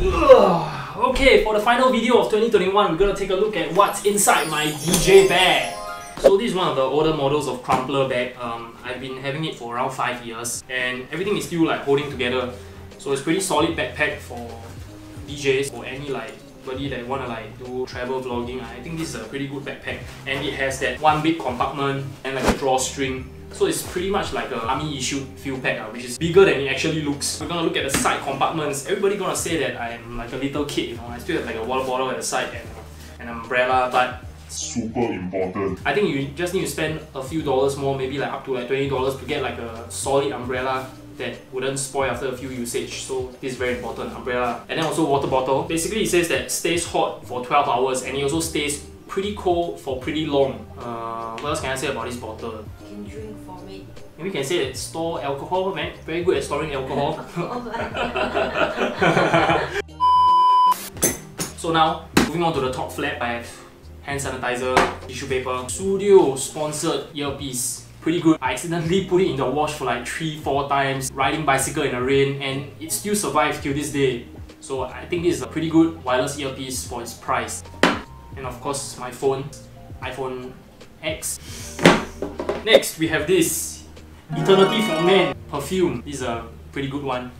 Ugh. Okay, for the final video of 2021, we're gonna take a look at what's inside my DJ bag. So this is one of the older models of Crumpler bag. I've been having it for around 5 years, and everything is still like holding together. So it's pretty solid backpack for DJs or any like buddy that wanna like do travel vlogging. I think this is a pretty good backpack, and it has that one big compartment and like a drawstring. So it's pretty much like an army issued fuel pack, which is bigger than it actually looks. We're gonna look at the side compartments. Everybody gonna say that I'm like a little kid, you know. I still have like a water bottle at the side and an umbrella, but super important. I think you just need to spend a few dollars more, maybe like up to like $20 to get like a solid umbrella that wouldn't spoil after a few usage. So this is very important, umbrella. And then also water bottle. Basically it says that stays hot for 12 hours and it also stays pretty cold for pretty long. What else can I say about this bottle? You can drink from it. Maybe you can say that store alcohol, man. Very good at storing alcohol. So now, moving on to the top flap, I have hand sanitizer, tissue paper, studio sponsored earpiece. Pretty good. I accidentally put it in the wash for like 3-4 times, riding bicycle in the rain, and it still survived till this day. So I think this is a pretty good wireless earpiece for its price. And of course my phone, iPhone X. Next we have this Eternity for Men perfume. This is a pretty good one.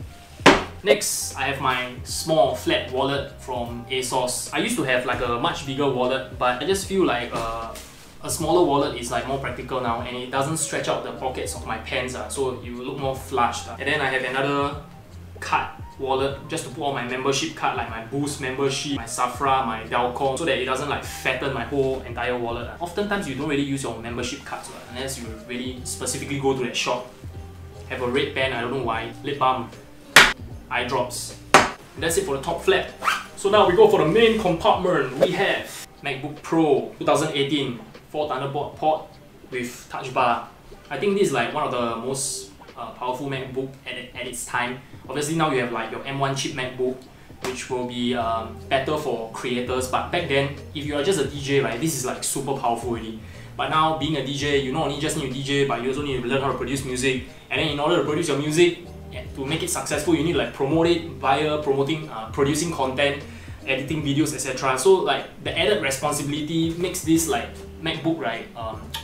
Next I have my small flat wallet from ASOS. I used to have like a much bigger wallet, but I just feel like a smaller wallet is like more practical now, and it doesn't stretch out the pockets of my pants, so you look more flushed. And then I have another card wallet just to put all my membership card, like my Boost membership, my Safra, my Belcom, so that it doesn't like fatten my whole entire wallet. Oftentimes you don't really use your membership cards unless you really specifically go to that shop. Have a red pen, I don't know why, lip balm, eye drops. And that's it for the top flap. So now we go for the main compartment. We have MacBook Pro 2018 4 Thunderbolt port with touch bar. I think this is like one of the most powerful MacBook at its time. Obviously now you have like your M1 chip MacBook, which will be better for creators, but back then if you are just a DJ, right, this is like super powerful already. But now being a DJ, you not only just need to DJ, but you also need to learn how to produce music, and then in order to produce your music, to make it successful, you need to like promote it via promoting, producing content, editing videos, etc. So like the added responsibility makes this like MacBook, right,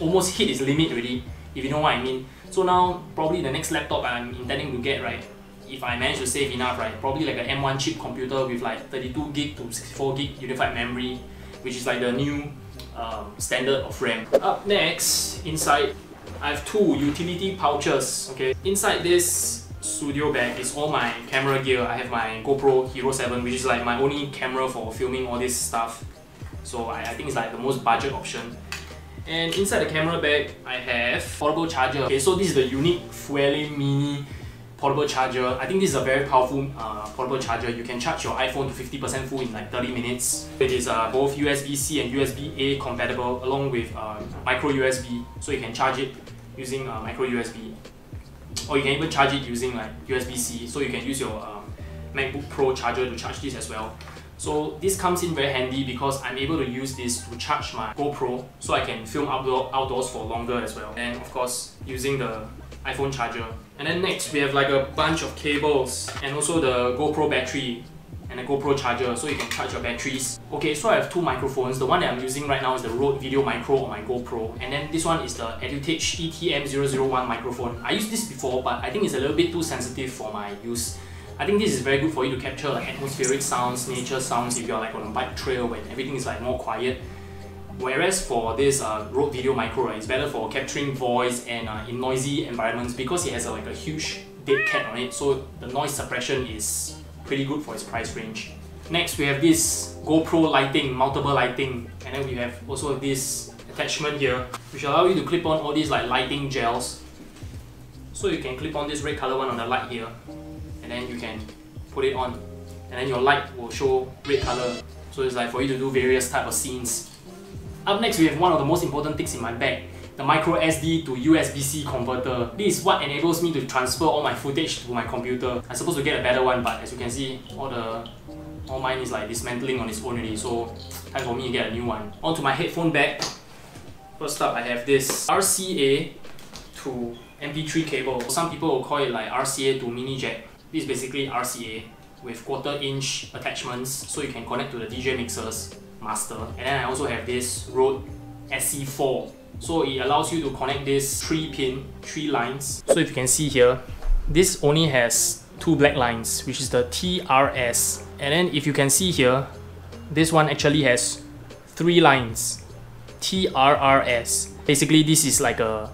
almost hit its limit already, if you know what I mean. So now, probably the next laptop I'm intending to get, right, if I manage to save enough, right, probably like an M1 chip computer with like 32 gig to 64 gig unified memory, which is like the new standard of RAM. Up next, inside, I have two utility pouches, okay. Inside this studio bag is all my camera gear. I have my GoPro Hero 7, which is like my only camera for filming all this stuff. So I think it's like the most budget option. And inside the camera bag, I have portable charger. Okay, so this is the Uniq Fuele Mini portable charger. I think this is a very powerful portable charger. You can charge your iPhone to 50% full in like 30 minutes. It is both USB-C and USB-A compatible, along with micro USB. So you can charge it using micro USB. Or you can even charge it using like USB-C. So you can use your MacBook Pro charger to charge this as well. So this comes in very handy because I'm able to use this to charge my GoPro, so I can film outdoors for longer as well. And of course, using the iPhone charger. And then next, we have like a bunch of cables and also the GoPro battery and a GoPro charger, so you can charge your batteries. Okay, so I have two microphones. The one that I'm using right now is the Rode VideoMicro on my GoPro. And then this one is the Edutage ETM001 microphone. I used this before, but I think it's a little bit too sensitive for my use. I think this is very good for you to capture like atmospheric sounds, nature sounds, if you're like on a bike trail when everything is like more quiet. Whereas for this Rode VideoMicro, right, it's better for capturing voice and in noisy environments, because it has like a huge dead cat on it, so the noise suppression is pretty good for its price range. Next we have this GoPro lighting, multiple lighting, and then we have also this attachment here, which allow you to clip on all these like lighting gels. So you can clip on this red color one on the light here, and then you can put it on, and then your light will show red color. So it's like for you to do various type of scenes. Up next we have one of the most important things in my bag, the micro SD to USB-C converter. This is what enables me to transfer all my footage to my computer. I'm supposed to get a better one, but as you can see, all mine is like dismantling on its own already, so time for me to get a new one. Onto my headphone bag. First up I have this RCA to MP3 cable. Some people will call it like RCA to mini jack. This is basically RCA, with quarter-inch attachments, so you can connect to the DJ mixers master. And then I also have this Rode SC4, so it allows you to connect this 3-pin, 3 lines. So if you can see here, this only has 2 black lines, which is the TRS. And then if you can see here, this one actually has 3 lines, TRRS. Basically, this is like a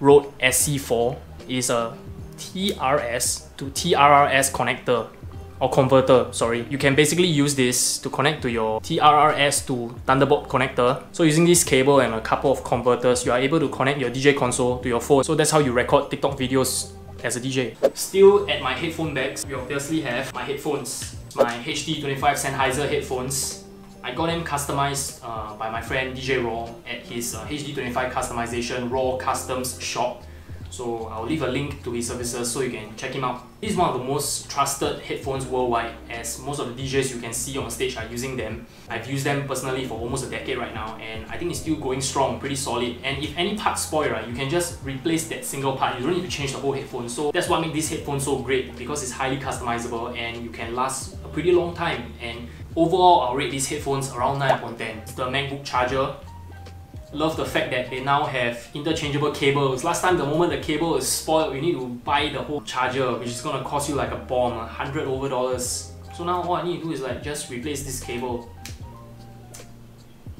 Rode SC4. It is a TRS to TRRS connector or converter, sorry. You can basically use this to connect to your TRRS to Thunderbolt connector. So using this cable and a couple of converters, you are able to connect your DJ console to your phone. So that's how you record TikTok videos as a DJ. Still at my headphone bags, we obviously have my headphones, my HD25 Sennheiser headphones. I got them customized by my friend DJ Raw at his HD25 customization Raw Customs shop. So I'll leave a link to his services so you can check him out. This is one of the most trusted headphones worldwide, as most of the DJs you can see on stage are using them. I've used them personally for almost a decade right now, and I think it's still going strong, pretty solid. And if any part spoils, right, you can just replace that single part. You don't need to change the whole headphone. So that's what makes this headphone so great, because it's highly customizable and you can last a pretty long time. And overall, I'll rate these headphones around 9 upon 10. The MacBook charger. Love the fact that they now have interchangeable cables. Last time, the moment the cable is spoiled, you need to buy the whole charger, which is gonna cost you like a bomb, $100 over. So now all I need to do is like just replace this cable.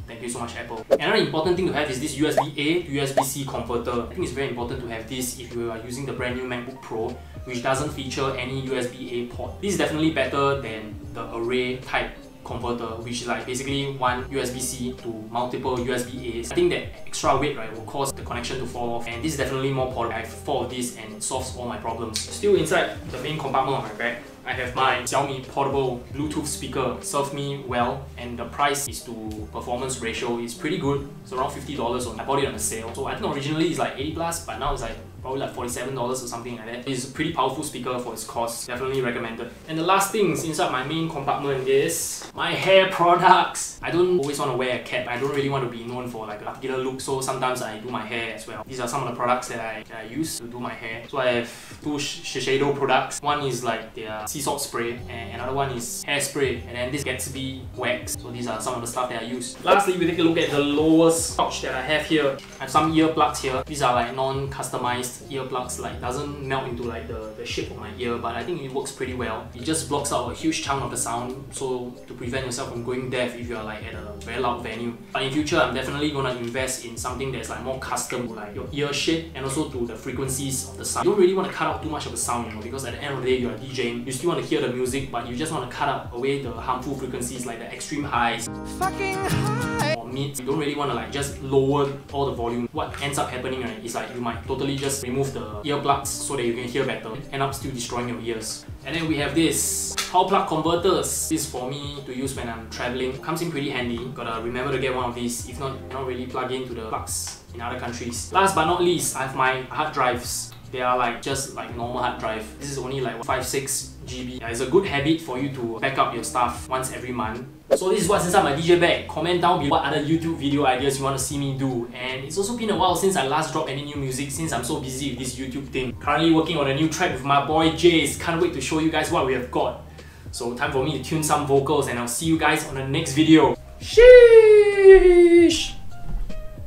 Thank you so much, Apple. Another important thing to have is this USB-A to USB-C converter. I think it's very important to have this if you are using the brand new MacBook Pro, which doesn't feature any USB-A port. This is definitely better than the array type converter, which is like basically one USB-C to multiple USB-As. I think that extra weight, right, will cause the connection to fall off, and this is definitely more portable. I have 4 of these and it solves all my problems. Still inside the main compartment of my bag, I have my Xiaomi portable Bluetooth speaker. Served me well, and the price is to performance ratio is pretty good. It's around $50 on. I bought it on a sale. So I think originally it's like 80 plus, but now it's like probably like $47 or something like that. It's a pretty powerful speaker for its cost. Definitely recommended. And the last things inside my main compartment is my hair products. I don't always want to wear a cap. I don't really want to be known for like a particular look, so sometimes I do my hair as well. These are some of the products that I use to do my hair. So I have 2 Shiseido products. One is like their sea salt spray, and another one is hairspray, and then this Gatsby wax. So these are some of the stuff that I use. Lastly, we take a look at the lowest pouch that I have here. I have some earplugs here. These are like non-customized earplugs, like doesn't melt into like the shape of my ear, but I think it works pretty well. It just blocks out a huge chunk of the sound, so to prevent yourself from going deaf if you are like at a very loud venue. But in future, I'm definitely gonna invest in something that's like more custom to like your ear shape and also to the frequencies of the sound. You don't really want to cut out too much of the sound, you know, because at the end of the day, you are DJing. You still want to hear the music, but you just want to cut out away the harmful frequencies like the extreme highs, fucking high, or mids. You don't really want to like just lower all the volume. What ends up happening, right, is like you might totally just remove the earplugs so that you can hear better, end up still destroying your ears. And then we have this power plug converters. This is for me to use when I'm traveling. Comes in pretty handy. Gotta remember to get one of these. If not, you cannot really plug into the plugs in other countries. Last but not least, I have my hard drives. They are like just like normal hard drive. This is only like 5-6 GB. It's a good habit for you to back up your stuff once every month. So this is what's inside my DJ bag. Comment down below what other YouTube video ideas you want to see me do. And it's also been a while since I last dropped any new music, since I'm so busy with this YouTube thing. Currently working on a new track with my boy Jace. Can't wait to show you guys what we have got. So time for me to tune some vocals, and I'll see you guys on the next video. Sheesh!